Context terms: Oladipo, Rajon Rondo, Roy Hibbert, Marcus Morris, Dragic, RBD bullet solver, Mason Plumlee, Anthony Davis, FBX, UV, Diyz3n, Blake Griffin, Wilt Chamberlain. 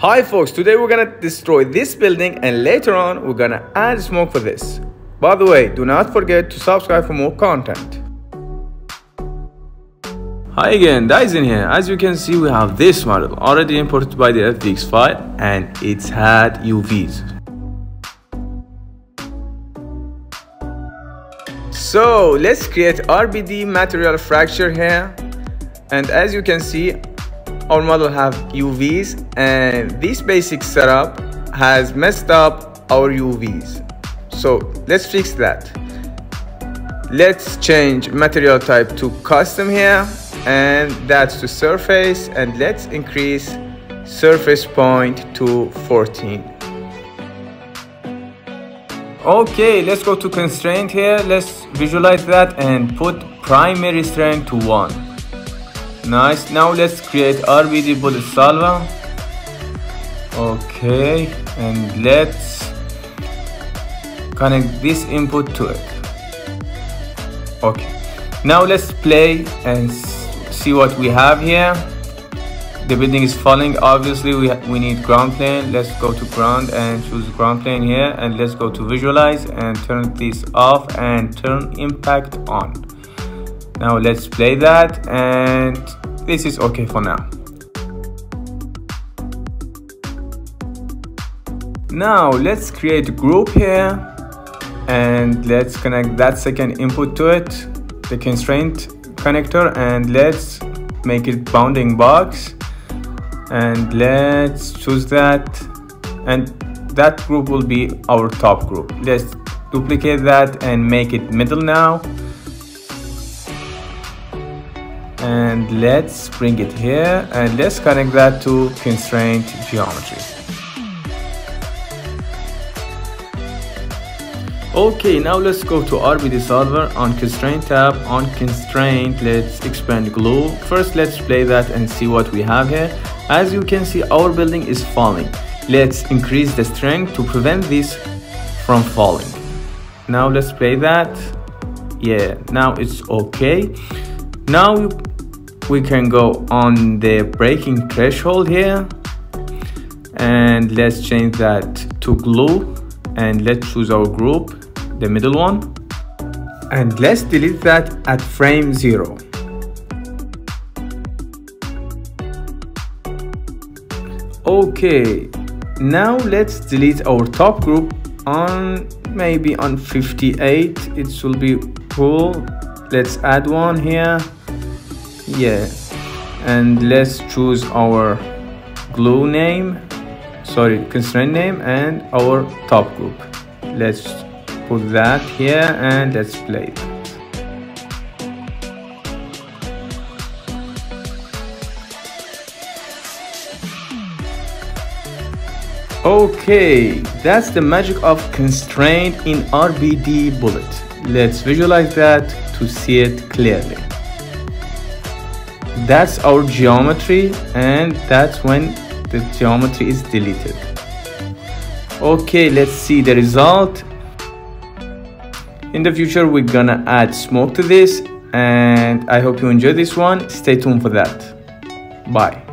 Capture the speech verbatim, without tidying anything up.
Hi folks, today we're gonna destroy this building and later on we're gonna add smoke for this. By the way, do not forget to subscribe for more content. Hi again, Diyz three n here. As you can see, we have this model already imported by the F B X file and it's had U Vs. So let's create R B D material fracture here, and as you can see, our model have U Vs and this basic setup has messed up our U Vs. So let's fix that. Let's change material type to custom here, and that's to surface, and let's increase surface point to fourteen. Okay, let's go to constraint here. Let's visualize that and put primary strength to one. Nice. Now let's create R B D bullet solver. Okay, and let's connect this input to it. Okay, now let's play and see what we have here. The building is falling. Obviously we, we need ground plane. Let's go to ground and choose ground plane here, and let's go to visualize and turn this off and turn impact on. Now let's play that, and this is okay for now. Now let's create a group here and let's connect that second input to it, the constraint connector, and let's make it bounding box and let's choose that, and that group will be our top group. Let's duplicate that and make it middle now. And let's bring it here and let's connect that to constraint geometry. Okay, now let's go to R B D solver on constraint tab. On constraint, let's expand glue. First, let's play that and see what we have here. As you can see, our building is falling. Let's increase the strength to prevent this from falling. Now let's play that. Yeah, now it's okay. Now we can go on the breaking threshold here and let's change that to glue, and let's choose our group, the middle one, and let's delete that at frame zero. Okay, now let's delete our top group on maybe on fifty-eight. It should be cool. Let's add one here. Yeah, and let's choose our glue name, sorry, constraint name, and our top group. Let's put that here and let's play it. Okay, that's the magic of constraint in R B D bullet. Let's visualize that to see it clearly. That's our geometry, and that's when the geometry is deleted. Okay, let's see the result. In the future we're gonna add smoke to this, and I hope you enjoy this one. Stay tuned for that. Bye.